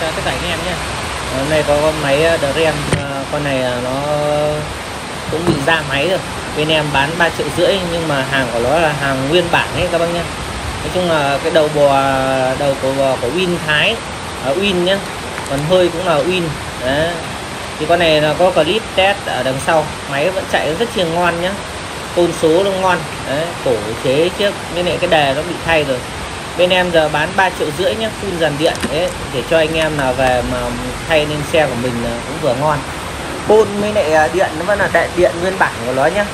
cho tất cả anh em nhé. Hôm nay có con máy Dream, con này nó cũng bị ra máy rồi, bên em bán 3,5 triệu nhưng mà hàng của nó là hàng nguyên bản ấy các bác nhé. Nói chung là cái đầu của bò của Win Thái, Win nhé, còn hơi cũng là Win. Đấy. Thì con này là có clip test ở đằng sau, máy vẫn chạy rất là ngon nhé, tôn số nó ngon. Đấy. Cổ chế trước bên này cái đề nó bị thay rồi. Bên em giờ bán 3,5 triệu nhé, full dàn điện đấy, để cho anh em nào về mà thay nên xe của mình cũng vừa ngon. Côn với lại điện nó vẫn là đại điện nguyên bản của nó nhé.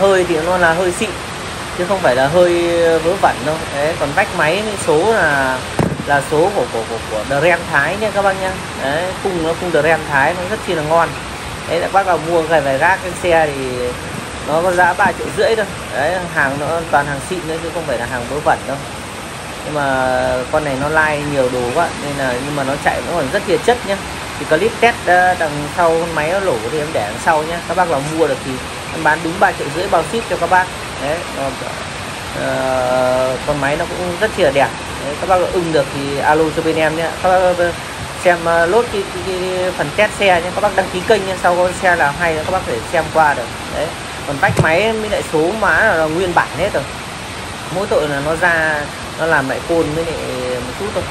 Hơi thì nó là hơi xịn chứ không phải là hơi vớ vẩn đâu. Đấy, còn vách máy số là số của Dream Thái nhé các bác nhé. Đấy, khung Dream Thái nó rất chi là ngon. Đấy, các bác vào mua cái vài gác cái xe thì nó có giá 3,5 triệu thôi. Đấy, hàng nó toàn hàng xịn đấy chứ không phải là hàng vớ vẩn đâu. Nhưng mà con này nó lai nhiều đồ quá nên là, nhưng mà nó chạy nó còn rất là chất nhé. Thì clip test đằng sau máy nó lổ thì em để đằng sau nhé. Các bác vào mua được thì em bán đúng 3,5 triệu bao ship cho các bác. Đấy, con máy nó cũng rất là đẹp. Đấy, các bác ưng được thì alo cho bên em nhé. Các bác xem lốt cái phần test xe nhé. Các bác đăng ký kênh nhé. Sau con xe nào hay các bác có thể xem qua được. Đấy. Còn vách máy với lại số má là nguyên bản hết rồi. Mỗi tội là nó ra nó làm lại côn với lại một chút thôi.